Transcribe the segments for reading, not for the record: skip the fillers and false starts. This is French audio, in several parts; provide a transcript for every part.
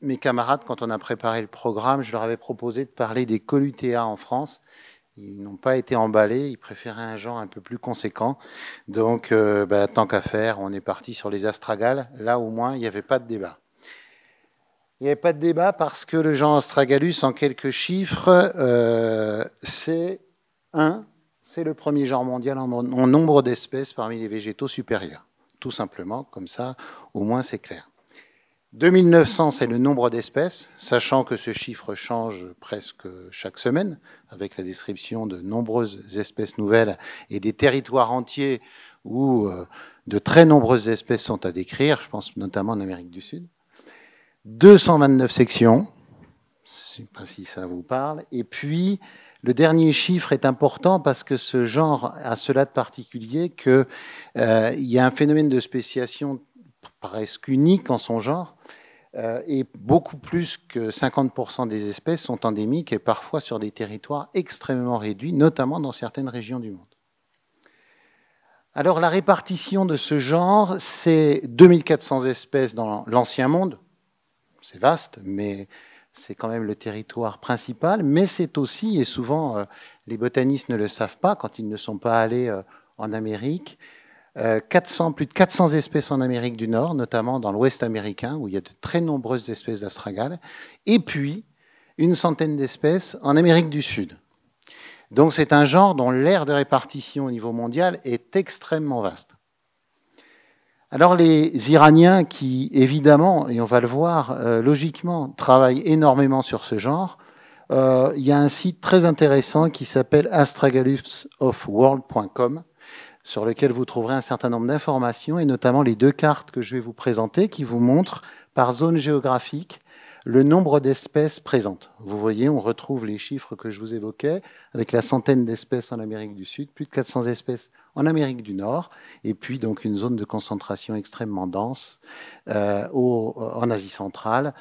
mes camarades, quand on a préparé le programme, je leur avais proposé de parler des Coluteas en France. Ils n'ont pas été emballés, ils préféraient un genre un peu plus conséquent. Donc, tant qu'à faire, on est parti sur les astragales. Là, au moins, il n'y avait pas de débat. Il n'y avait pas de débat parce que le genre astragalus, en quelques chiffres, c'est le premier genre mondial en nombre d'espèces parmi les végétaux supérieurs. Tout simplement, comme ça, au moins, c'est clair. 2900, c'est le nombre d'espèces, sachant que ce chiffre change presque chaque semaine, avec la description de nombreuses espèces nouvelles et des territoires entiers où de très nombreuses espèces sont à décrire, je pense notamment en Amérique du Sud. 229 sections, je ne sais pas si ça vous parle, et puis le dernier chiffre est important parce que ce genre a cela de particulier qu'il y a un phénomène de spéciation presque unique en son genre, et beaucoup plus que 50% des espèces sont endémiques et parfois sur des territoires extrêmement réduits, notamment dans certaines régions du monde. Alors la répartition de ce genre, c'est 2400 espèces dans l'Ancien Monde, c'est vaste, mais c'est quand même le territoire principal, mais c'est aussi, et souvent les botanistes ne le savent pas quand ils ne sont pas allés en Amérique, plus de 400 espèces en Amérique du Nord, notamment dans l'Ouest américain, où il y a de très nombreuses espèces d'astragales, et puis une centaine d'espèces en Amérique du Sud. Donc c'est un genre dont l'aire de répartition au niveau mondial est extrêmement vaste. Alors les Iraniens qui, évidemment, et on va le voir logiquement, travaillent énormément sur ce genre, il y a un site très intéressant qui s'appelle astragalusofworld.com, sur lequel vous trouverez un certain nombre d'informations, et notamment les deux cartes que je vais vous présenter, qui vous montrent par zone géographique le nombre d'espèces présentes. Vous voyez, on retrouve les chiffres que je vous évoquais, avec la centaine d'espèces en Amérique du Sud, plus de 400 espèces en Amérique du Nord, et puis donc une zone de concentration extrêmement dense en Asie centrale,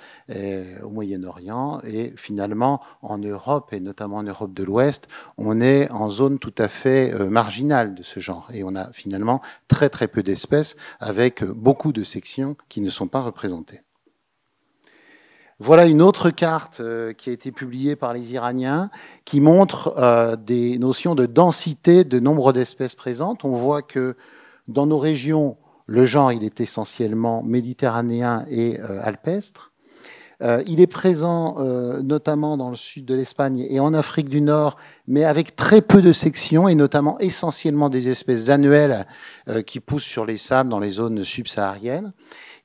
au Moyen-Orient, et finalement en Europe, et notamment en Europe de l'Ouest, on est en zone tout à fait marginale de ce genre, et on a finalement très très peu d'espèces, avec beaucoup de sections qui ne sont pas représentées. Voilà une autre carte qui a été publiée par les Iraniens qui montre des notions de densité, de nombre d'espèces présentes. On voit que dans nos régions, le genre il est essentiellement méditerranéen et alpestre. Il est présent notamment dans le sud de l'Espagne et en Afrique du Nord, mais avec très peu de sections et notamment essentiellement des espèces annuelles qui poussent sur les sables dans les zones subsahariennes.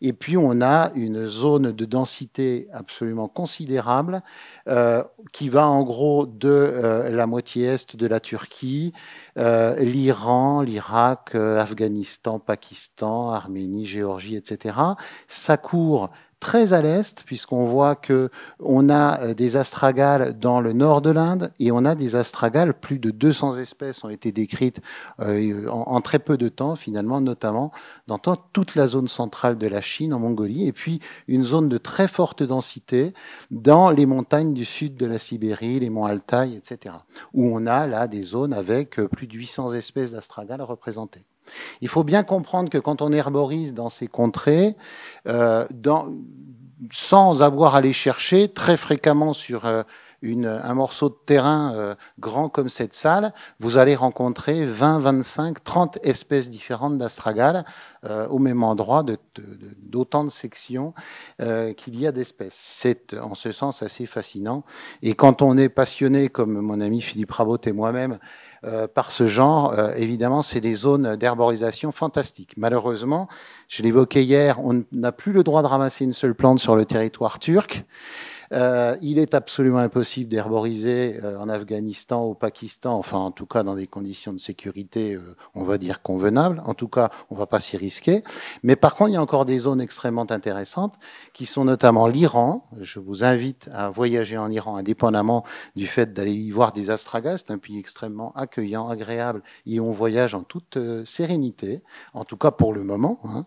Et puis, on a une zone de densité absolument considérable qui va en gros de la moitié est de la Turquie, l'Iran, l'Irak, Afghanistan, Pakistan, Arménie, Géorgie, etc. Ça court très à l'est, puisqu'on voit qu'on a des astragales dans le nord de l'Inde, et on a des astragales, plus de 200 espèces ont été décrites en très peu de temps, finalement, notamment dans toute la zone centrale de la Chine, en Mongolie, et puis une zone de très forte densité dans les montagnes du sud de la Sibérie, les monts Altaï, etc., où on a là des zones avec plus de 800 espèces d'astragales représentées. Il faut bien comprendre que quand on herborise dans ces contrées, sans avoir à les chercher, très fréquemment sur un morceau de terrain grand comme cette salle, vous allez rencontrer 20, 25, 30 espèces différentes d'astragales au même endroit, d'autant de sections qu'il y a d'espèces. C'est en ce sens assez fascinant. Et quand on est passionné, comme mon ami Philippe Rabot et moi-même, par ce genre, évidemment, c'est des zones d'herborisation fantastiques. Malheureusement, je l'évoquais hier, on n'a plus le droit de ramasser une seule plante sur le territoire turc. Il est absolument impossible d'herboriser en Afghanistan, au Pakistan, enfin en tout cas dans des conditions de sécurité, on va dire convenables. En tout cas, on ne va pas s'y risquer. Mais par contre, il y a encore des zones extrêmement intéressantes qui sont notamment l'Iran. Je vous invite à voyager en Iran, indépendamment du fait d'aller y voir des astragales. C'est un pays extrêmement accueillant, agréable, et on voyage en toute sérénité, en tout cas pour le moment, hein.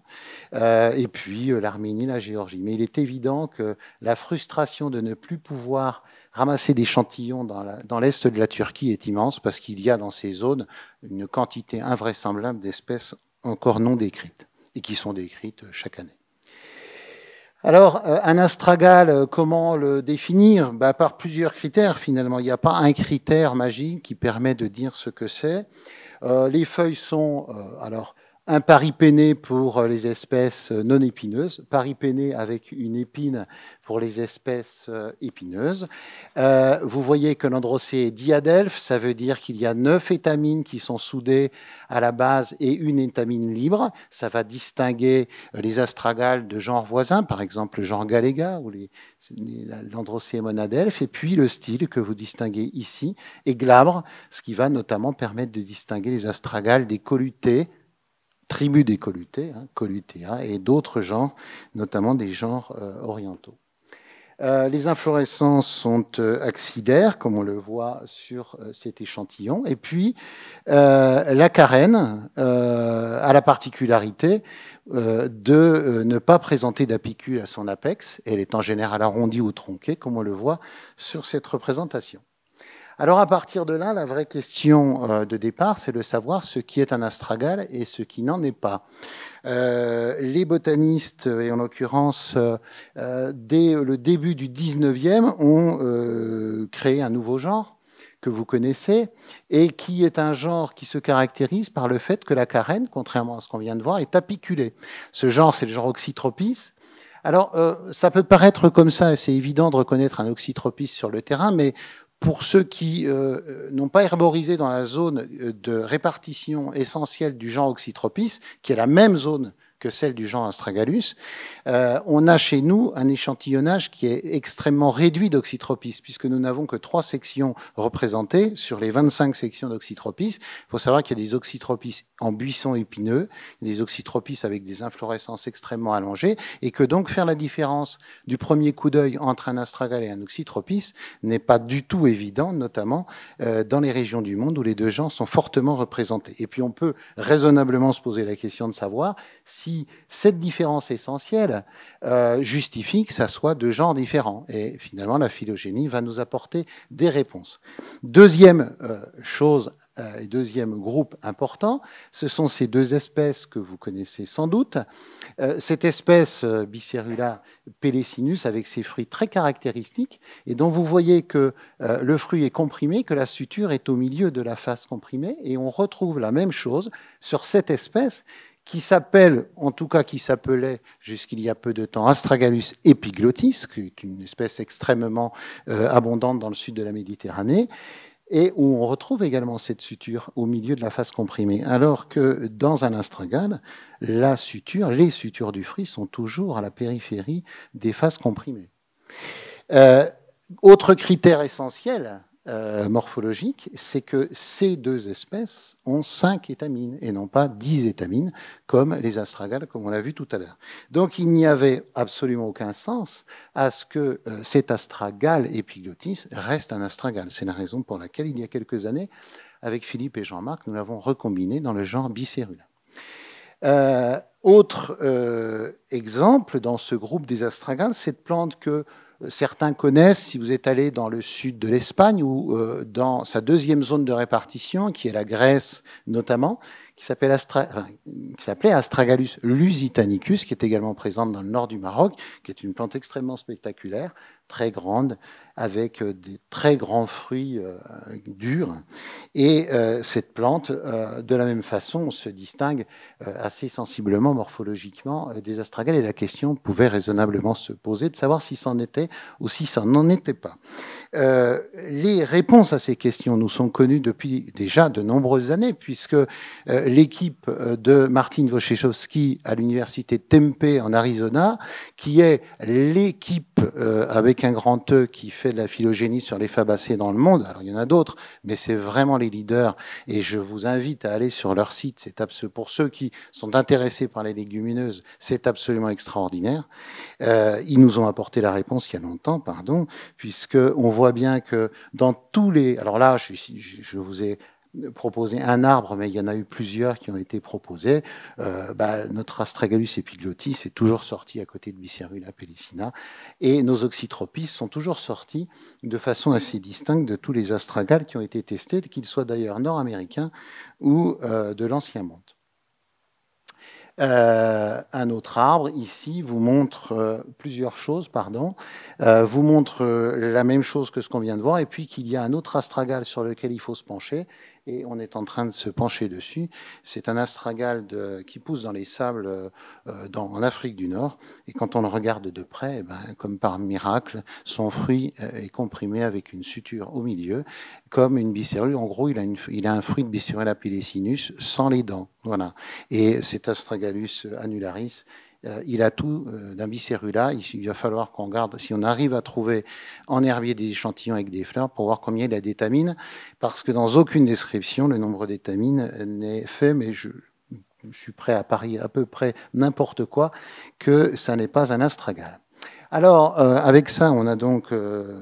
Et puis l'Arménie, la Géorgie. Mais il est évident que la frustration de ne plus pouvoir ramasser d'échantillons dans l'est de la Turquie est immense parce qu'il y a dans ces zones une quantité invraisemblable d'espèces encore non décrites et qui sont décrites chaque année. Alors, un astragale, comment le définir? Ben, par plusieurs critères, finalement. Il n'y a pas un critère magique qui permet de dire ce que c'est. Les feuilles sont alors imparipénées pour les espèces non épineuses, paripénées avec une épine pour les espèces épineuses. Vous voyez que l'androcée est diadelphe, ça veut dire qu'il y a 9 étamines qui sont soudées à la base et une étamine libre. Ça va distinguer les astragales de genres voisins, par exemple le genre Galéga ou l'androcée monadelphe. Et puis le style que vous distinguez ici est glabre, ce qui va notamment permettre de distinguer les astragales des Coluteae, tribu des Coluteae, hein, Colutea, et d'autres genres, notamment des genres orientaux. Les inflorescences sont axillaires, comme on le voit sur cet échantillon. Et puis, la carène a la particularité de ne pas présenter d'apicule à son apex. Elle est en général arrondie ou tronquée, comme on le voit sur cette représentation. Alors, à partir de là, la vraie question de départ, c'est de savoir ce qui est un astragale et ce qui n'en est pas. Les botanistes, et en l'occurrence, dès le début du 19e, ont créé un nouveau genre que vous connaissez et qui est un genre qui se caractérise par le fait que la carène, contrairement à ce qu'on vient de voir, est apiculée. Ce genre, c'est le genre oxytropis. Alors, ça peut paraître comme ça, et c'est évident de reconnaître un oxytropis sur le terrain, mais pour ceux qui n'ont pas herborisé dans la zone de répartition essentielle du genre oxytropis, qui est la même zone que celle du genre astragalus, on a chez nous un échantillonnage qui est extrêmement réduit d'oxytropis, puisque nous n'avons que 3 sections représentées sur les 25 sections d'oxytropis. Il faut savoir qu'il y a des oxytropis en buissons épineux, des oxytropis avec des inflorescences extrêmement allongées, et que donc faire la différence du premier coup d'œil entre un astragale et un oxytropis n'est pas du tout évident, notamment dans les régions du monde où les deux genres sont fortement représentés. Et puis on peut raisonnablement se poser la question de savoir si cette différence essentielle justifie que ça soit de genres différents. Et finalement, la phylogénie va nous apporter des réponses. Deuxième chose, et deuxième groupe important, ce sont ces deux espèces que vous connaissez sans doute. Cette espèce Biserrula pelecinus avec ses fruits très caractéristiques et dont vous voyez que le fruit est comprimé, que la suture est au milieu de la face comprimée et on retrouve la même chose sur cette espèce qui s'appelle, en tout cas qui s'appelait jusqu'il y a peu de temps, Astragalus epiglottis, qui est une espèce extrêmement abondante dans le sud de la Méditerranée, et où on retrouve également cette suture au milieu de la face comprimée, alors que dans un astragale, la suture, les sutures du fruit sont toujours à la périphérie des faces comprimées. Autre critère essentiel morphologique, c'est que ces deux espèces ont 5 étamines et non pas 10 étamines comme les astragales, comme on l'a vu tout à l'heure. Donc il n'y avait absolument aucun sens à ce que cet astragale epiglottis reste un astragale. C'est la raison pour laquelle il y a quelques années, avec Philippe et Jean-Marc, nous l'avons recombiné dans le genre Biserrula. Autre exemple dans ce groupe des astragales, cette plante que certains connaissent, si vous êtes allé dans le sud de l'Espagne ou dans sa deuxième zone de répartition, qui est la Grèce notamment, qui s'appelait Astragalus lusitanicus, qui est également présente dans le nord du Maroc, qui est une plante extrêmement spectaculaire, très grande, avec des très grands fruits durs. Et cette plante, de la même façon, se distingue assez sensiblement morphologiquement des astragales. Et la question pouvait raisonnablement se poser de savoir si c'en était ou si ça n'en était pas. Les réponses à ces questions nous sont connues depuis déjà de nombreuses années, puisque l'équipe de Martin Wojciechowski à l'université Tempe en Arizona, qui est l'équipe avec un grand E qui fait de la phylogénie sur les fabacées dans le monde. Alors il y en a d'autres, mais c'est vraiment les leaders et je vous invite à aller sur leur site. C'est pour ceux qui sont intéressés par les légumineuses, c'est absolument extraordinaire. Ils nous ont apporté la réponse il y a longtemps, pardon, puisque on voit bien que dans tous les... Alors là, je vous ai proposer un arbre, mais il y en a eu plusieurs qui ont été proposés. Notre Astragalus epiglottis est toujours sorti à côté de Biserrula pellicina et nos oxytropis sont toujours sortis de façon assez distincte de tous les astragales qui ont été testés, qu'ils soient d'ailleurs nord-américains ou de l'ancien monde. Un autre arbre ici vous montre plusieurs choses, pardon, vous montre la même chose que ce qu'on vient de voir, et puis qu'il y a un autre astragale sur lequel il faut se pencher, et on est en train de se pencher dessus. C'est un astragale qui pousse dans les sables en Afrique du Nord, et quand on le regarde de près, eh ben, comme par miracle, son fruit est comprimé avec une suture au milieu, comme une biserrule. En gros, il a un fruit de Biserrula pelecinus sans les dents. Voilà. Et cet Astragalus annularis, il a tout d'un Biserrula. Il va falloir qu'on garde, si on arrive à trouver en herbier des échantillons avec des fleurs, pour voir combien il a d'étamines, parce que dans aucune description, le nombre d'étamines n'est fait, mais je suis prêt à parier à peu près n'importe quoi que ça n'est pas un astragale. Alors, avec ça, on a donc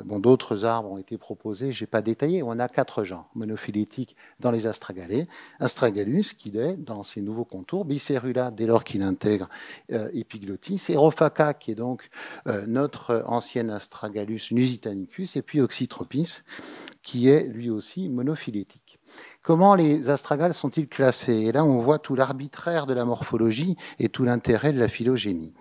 d'autres arbres ont été proposés, je n'ai pas détaillé, on a 4 genres monophylétiques dans les astragalés. Astragalus, qu'il est dans ses nouveaux contours, Biserrula, dès lors qu'il intègre Epiglottis, Erophaca, qui est donc notre ancien Astragalus lusitanicus, et puis Oxytropis, qui est lui aussi monophylétique. Comment les astragales sont-ils classés? Et là, on voit tout l'arbitraire de la morphologie et tout l'intérêt de la phylogénie.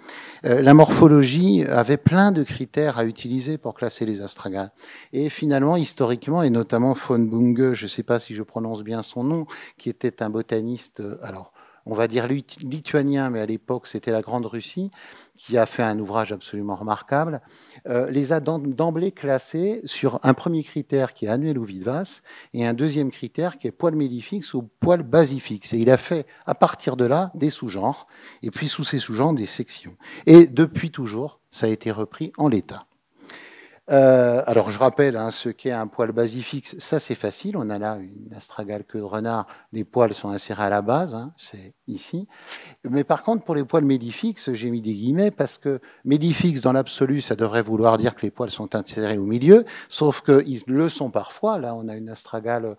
La morphologie avait plein de critères à utiliser pour classer les astragales. Et finalement, historiquement, et notamment von Bunge, je ne sais pas si je prononce bien son nom, qui était un botaniste, alors on va dire lituanien, mais à l'époque c'était la Grande Russie, qui a fait un ouvrage absolument remarquable, les a d'emblée classés sur un premier critère qui est annuel ou vivace, et un deuxième critère qui est poil médifixe ou poil basifixe. Et il a fait, à partir de là, des sous-genres, et puis sous ces sous-genres, des sections. Et depuis toujours, ça a été repris en l'état. Alors je rappelle ce qu'est un poil basifixe, ça c'est facile, on a là une astragale queue de renard, les poils sont insérés à la base, c'est ici. Mais par contre pour les poils médifixes, j'ai mis des guillemets parce que médifixe dans l'absolu ça devrait vouloir dire que les poils sont insérés au milieu, sauf qu'ils le sont parfois, là on a une astragale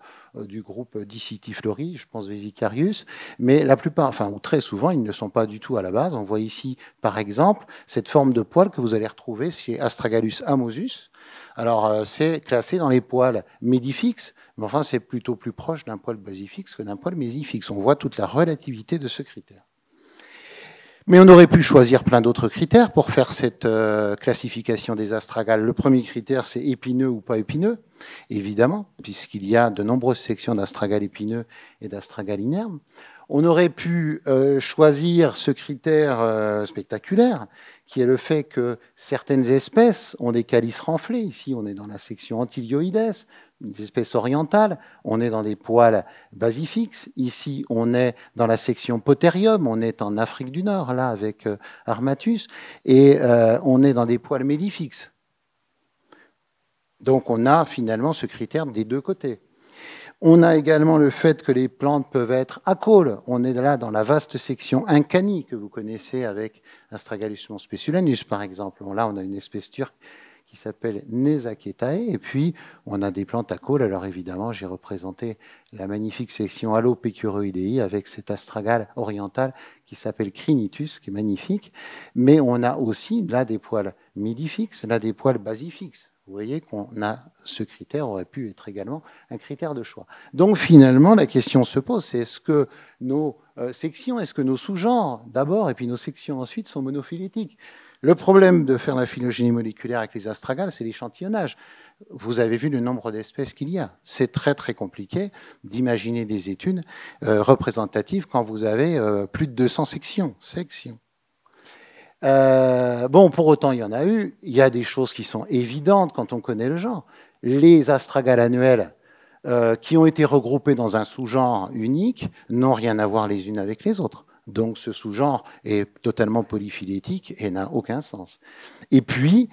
du groupe Dicitiflori, je pense Vesicarius, mais la plupart, enfin ou très souvent, ils ne sont pas du tout à la base. On voit ici par exemple cette forme de poil que vous allez retrouver chez Astragalus amosus. Alors, c'est classé dans les poils médifixes, mais enfin, c'est plutôt plus proche d'un poil basifixe que d'un poil mésifixe. On voit toute la relativité de ce critère. Mais on aurait pu choisir plein d'autres critères pour faire cette classification des astragales. Le premier critère, c'est épineux ou pas épineux, évidemment, puisqu'il y a de nombreuses sections d'astragales épineux et d'astragales inermes. On aurait pu choisir ce critère spectaculaire, qui est le fait que certaines espèces ont des calices renflés. Ici, on est dans la section Antilioïdes, des espèces orientales. On est dans des poils basifixes. Ici, on est dans la section Poterium. On est en Afrique du Nord, là, avec Armatus. Et on est dans des poils médifixes. Donc, on a finalement ce critère des deux côtés. On a également le fait que les plantes peuvent être à caules. On est là dans la vaste section Incani que vous connaissez avec Astragalus monspeliensis, par exemple. Là, on a une espèce turque qui s'appelle Nezaketae. Et puis, on a des plantes à caules. Alors évidemment, j'ai représenté la magnifique section Alopecuroidei avec cet astragale oriental qui s'appelle Crinitus, qui est magnifique. Mais on a aussi là des poils midifixes, là des poils basifixes. Vous voyez qu'on a ce critère aurait pu être également un critère de choix. Donc finalement, la question se pose, c'est est-ce que nos sections, est-ce que nos sous-genres d'abord, et puis nos sections ensuite, sont monophylétiques? Le problème de faire la phylogénie moléculaire avec les astragales, c'est l'échantillonnage. Vous avez vu le nombre d'espèces qu'il y a. C'est très très compliqué d'imaginer des études représentatives quand vous avez plus de 200 sections. Bon, pour autant, il y en a eu. Il y a des choses qui sont évidentes quand on connaît le genre. Les astragales annuelles qui ont été regroupées dans un sous-genre unique n'ont rien à voir les unes avec les autres. Donc, ce sous-genre est totalement polyphylétique et n'a aucun sens. Et puis,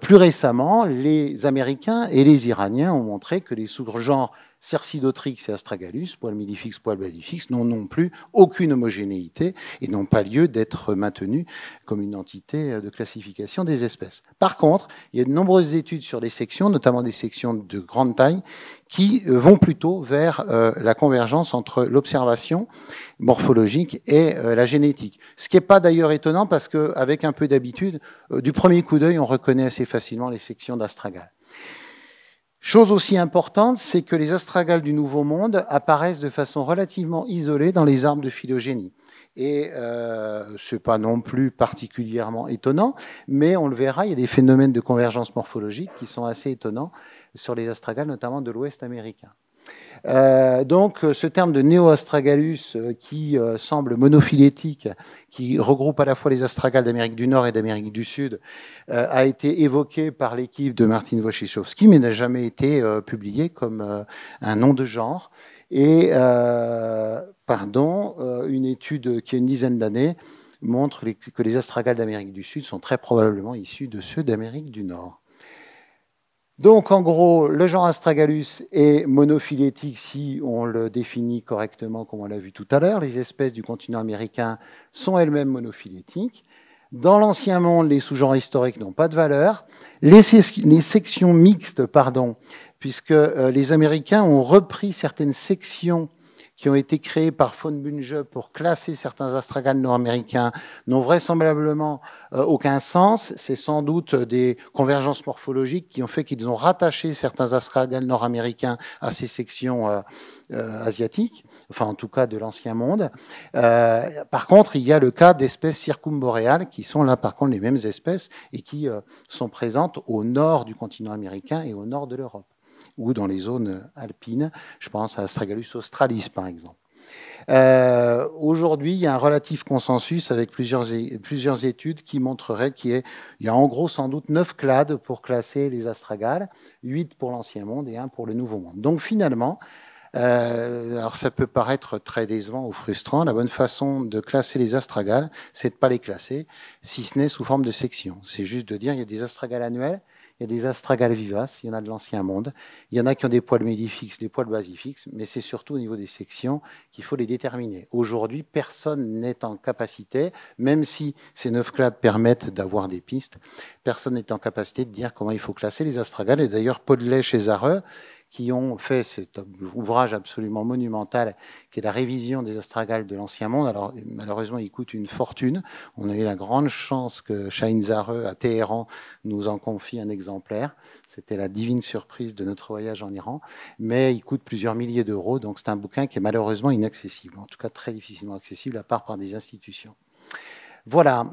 plus récemment, les Américains et les Iraniens ont montré que les sous-genres Cercidotrix et Astragalus, poil midifix, poil basifix, n'ont non plus aucune homogénéité et n'ont pas lieu d'être maintenus comme une entité de classification des espèces. Par contre, il y a de nombreuses études sur les sections, notamment des sections de grande taille, qui vont plutôt vers la convergence entre l'observation morphologique et la génétique. Ce qui n'est pas d'ailleurs étonnant parce qu'avec un peu d'habitude, du premier coup d'œil, on reconnaît assez facilement les sections d'astragales. Chose aussi importante, c'est que les astragales du Nouveau Monde apparaissent de façon relativement isolée dans les arbres de phylogénie. et ce n'est pas non plus particulièrement étonnant, mais on le verra, il y a des phénomènes de convergence morphologique qui sont assez étonnants sur les astragales, notamment de l'Ouest américain. Donc ce terme de néoastragalus qui semble monophylétique, qui regroupe à la fois les astragales d'Amérique du Nord et d'Amérique du Sud, a été évoqué par l'équipe de Martin Wojciechowski, mais n'a jamais été publié comme un nom de genre. Et une étude qui a une dizaine d'années montre que les astragales d'Amérique du Sud sont très probablement issus de ceux d'Amérique du Nord. Donc, en gros, le genre Astragalus est monophylétique si on le définit correctement, comme on l'a vu tout à l'heure. Les espèces du continent américain sont elles-mêmes monophylétiques. Dans l'Ancien Monde, les sous-genres historiques n'ont pas de valeur. Les sections mixtes, pardon, puisque les Américains ont repris certaines sections qui ont été créées par von Bunge pour classer certains astragales nord-américains n'ont vraisemblablement aucun sens. C'est sans doute des convergences morphologiques qui ont fait qu'ils ont rattaché certains astragales nord-américains à ces sections asiatiques, enfin en tout cas de l'Ancien Monde. Par contre, il y a le cas d'espèces circumboréales qui sont là par contre les mêmes espèces et qui sont présentes au nord du continent américain et au nord de l'Europe, ou dans les zones alpines, je pense à Astragalus australis par exemple. Aujourd'hui, il y a un relatif consensus avec plusieurs études qui montreraient qu'il y a en gros sans doute 9 clades pour classer les astragales, 8 pour l'Ancien Monde et 1 pour le Nouveau Monde. Donc finalement, alors ça peut paraître très décevant ou frustrant, la bonne façon de classer les astragales, c'est de ne pas les classer, si ce n'est sous forme de section. C'est juste de dire qu'il y a des astragales annuelles, il y a des astragales vivaces, il y en a de l'Ancien Monde, il y en a qui ont des poils médifixes, des poils basifixes, mais c'est surtout au niveau des sections qu'il faut les déterminer. Aujourd'hui, personne n'est en capacité, même si ces 9 clades permettent d'avoir des pistes, personne n'est en capacité de dire comment il faut classer les astragales. Et d'ailleurs, Podlech et Zarre, qui ont fait cet ouvrage absolument monumental, qui est la révision des astragales de l'Ancien Monde. Alors, malheureusement, il coûte une fortune. On a eu la grande chance que Shahin Zahreh, à Téhéran, nous en confie un exemplaire. C'était la divine surprise de notre voyage en Iran. Mais il coûte plusieurs milliers d'euros, donc c'est un bouquin qui est malheureusement inaccessible, en tout cas très difficilement accessible, à part par des institutions. Voilà.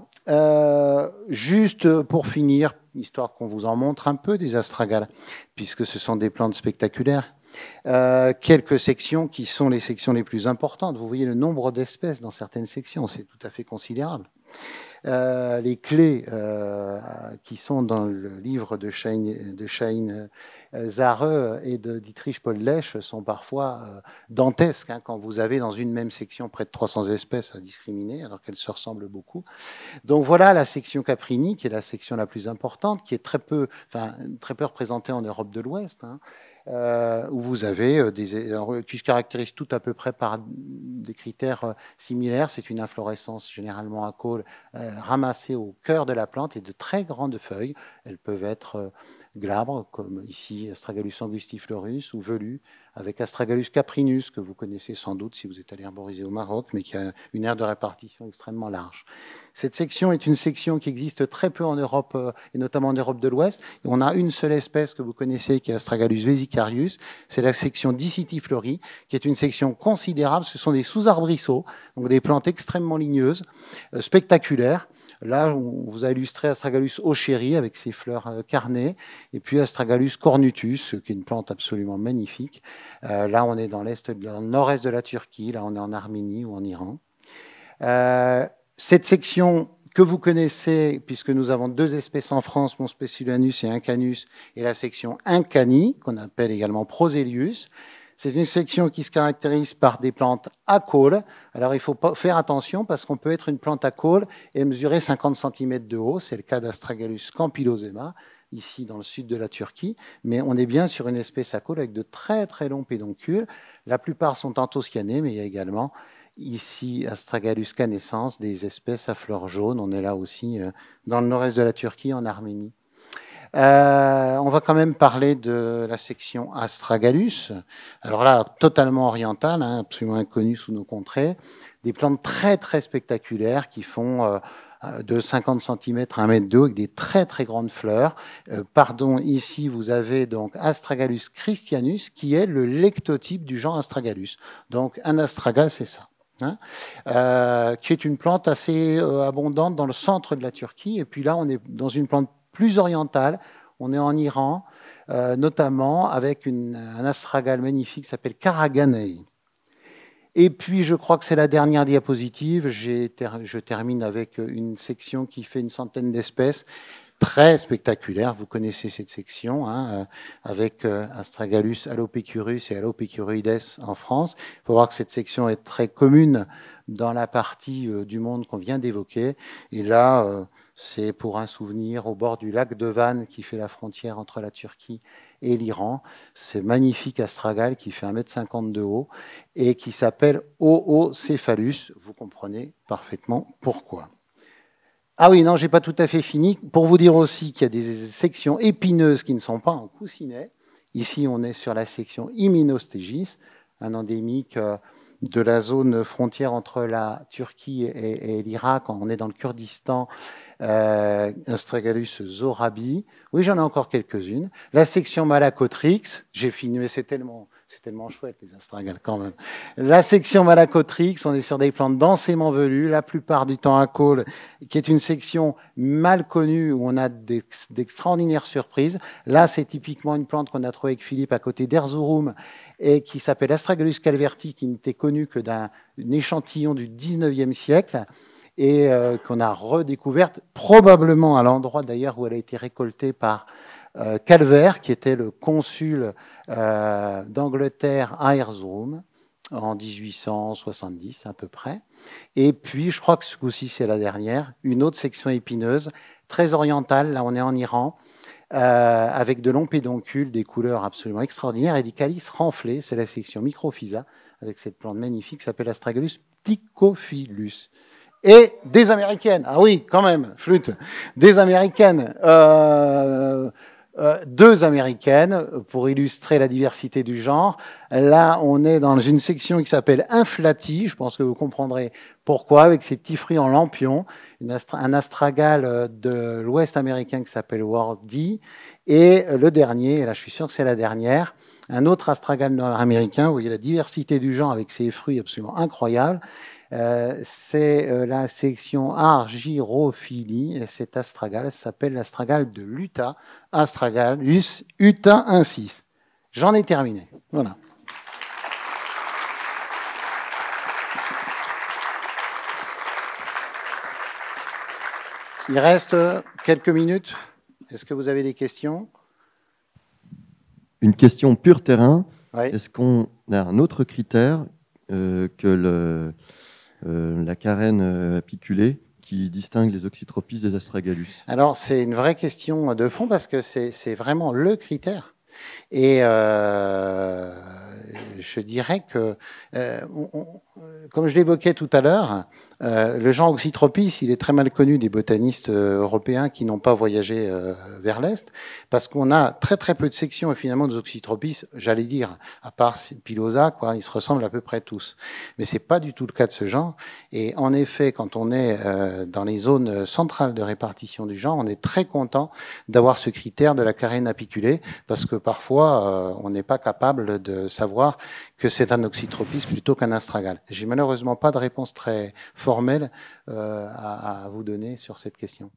Juste pour finir, histoire qu'on vous en montre un peu des astragales, puisque ce sont des plantes spectaculaires. Quelques sections qui sont les sections les plus importantes. Vous voyez le nombre d'espèces dans certaines sections, c'est tout à fait considérable. Les clés qui sont dans le livre de Shahin Zahreh et de Dietrich Podlech sont parfois dantesques, hein, quand vous avez dans une même section près de 300 espèces à discriminer, alors qu'elles se ressemblent beaucoup. Donc voilà la section Caprini, qui est la section la plus importante, qui est très peu représentée en Europe de l'Ouest, hein, où vous avez qui se caractérise tout à peu près par des critères similaires. C'est une inflorescence généralement à caules ramassée au cœur de la plante et de très grandes feuilles. Elles peuvent être glabres, comme ici Astragalus angustiflorus, ou velues, avec Astragalus caprinus, que vous connaissez sans doute si vous êtes allé arboriser au Maroc, mais qui a une aire de répartition extrêmement large. Cette section est une section qui existe très peu en Europe, et notamment en Europe de l'Ouest. On a une seule espèce que vous connaissez, qui est Astragalus vesicarius. C'est la section Dicitiflori, qui est une section considérable. Ce sont des sous-arbrisseaux, donc des plantes extrêmement ligneuses, spectaculaires. Là, on vous a illustré Astragalus australis avec ses fleurs carnées, et puis Astragalus cornutus, qui est une plante absolument magnifique. Là, on est dans le nord-est de la Turquie, là, on est en Arménie ou en Iran. Cette section que vous connaissez, puisque nous avons 2 espèces en France, monspeliensis et incanus, et la section Incani, qu'on appelle également prosélius. C'est une section qui se caractérise par des plantes à caules. Alors, il faut faire attention parce qu'on peut être une plante à caules et mesurer 50 cm de haut. C'est le cas d'Astragalus campylosema, ici dans le sud de la Turquie. Mais on est bien sur une espèce à caules avec de très très longs pédoncules. La plupart sont antocianés, mais il y a également ici Astragalus canescens, des espèces à fleurs jaunes. On est là aussi dans le nord-est de la Turquie, en Arménie. On va quand même parler de la section Astragalus, alors là, totalement orientale, hein, absolument inconnue sous nos contrées, des plantes très très spectaculaires qui font de 50 cm à 1 mètre de haut avec des très très grandes fleurs. Ici vous avez donc Astragalus christianus qui est le lectotype du genre Astragalus, donc un astragal c'est ça. hein, qui est une plante assez abondante dans le centre de la Turquie. Et puis là, on est dans une plante plus orientale, on est en Iran, notamment avec un astragale magnifique qui s'appelle Karaganei. Et puis, je crois que c'est la dernière diapositive. Je termine avec une section qui fait une centaine d'espèces, très spectaculaire. Vous connaissez cette section, hein, avec Astragalus, Alopecurus et Alopecuroides en France. Il faut voir que cette section est très commune dans la partie du monde qu'on vient d'évoquer. Et là, c'est pour un souvenir au bord du lac de Van qui fait la frontière entre la Turquie et l'Iran, ce magnifique astragale qui fait 1,50 m de haut et qui s'appelle Oocephalus. Vous comprenez parfaitement pourquoi. Ah oui, non, je n'ai pas tout à fait fini. Pour vous dire aussi qu'il y a des sections épineuses qui ne sont pas en coussinet. Ici, on est sur la section Hymenostégis, un endémique de la zone frontière entre la Turquie et l'Irak. On est dans le Kurdistan, Astragalus zorabi. Oui, j'en ai encore quelques-unes. La section Malacotrix, j'ai fini, c'est tellement chouette les astragales quand même. La section Malacotrix, on est sur des plantes densément velues, la plupart du temps à caules, qui est une section mal connue où on a d'extraordinaires surprises. Là, c'est typiquement une plante qu'on a trouvée avec Philippe à côté d'Erzurum et qui s'appelle Astragalus calverti, qui n'était connue que d'un échantillon du 19e siècle. Et qu'on a redécouverte, probablement à l'endroit d'ailleurs où elle a été récoltée par Calvert, qui était le consul d'Angleterre à Erzurum en 1870 à peu près. Et puis, je crois que ce coup-ci, c'est la dernière, une autre section épineuse, très orientale, là on est en Iran, avec de longs pédoncules, des couleurs absolument extraordinaires et des calices renflés, c'est la section Microphysa, avec cette plante magnifique qui s'appelle Astragalus ptychophilus. Et des américaines, ah oui, quand même, flûte, des américaines, deux américaines, pour illustrer la diversité du genre. Là, on est dans une section qui s'appelle Inflati, je pense que vous comprendrez pourquoi, avec ces petits fruits en lampion, un astragale de l'ouest américain qui s'appelle Wardy, et le dernier, et là je suis sûr que c'est la dernière, un autre astragale nord-américain, vous voyez la diversité du genre avec ses fruits absolument incroyables. C'est la section Argyrophilie. Cet astragale s'appelle l'astragale de l'Utah, Astragalus utahinsis. J'en ai terminé. Voilà. Il reste quelques minutes. Est-ce que vous avez des questions? Une question pure terrain. Oui. Est-ce qu'on a un autre critère que la carène apiculée qui distingue les oxytropis des astragalus? Alors, c'est une vraie question de fond parce que c'est vraiment le critère. Et je dirais que, comme je l'évoquais tout à l'heure, le genre Oxytropis, il est très mal connu des botanistes européens qui n'ont pas voyagé vers l'Est, parce qu'on a très très peu de sections, et finalement des Oxytropis, j'allais dire, à part Pilosa, quoi, ils se ressemblent à peu près tous. Mais c'est pas du tout le cas de ce genre, et en effet, quand on est dans les zones centrales de répartition du genre, on est très content d'avoir ce critère de la carène apiculée, parce que parfois, on n'est pas capable de savoir que c'est un oxytropis plutôt qu'un astragale. J'ai malheureusement pas de réponse très formelle à vous donner sur cette question.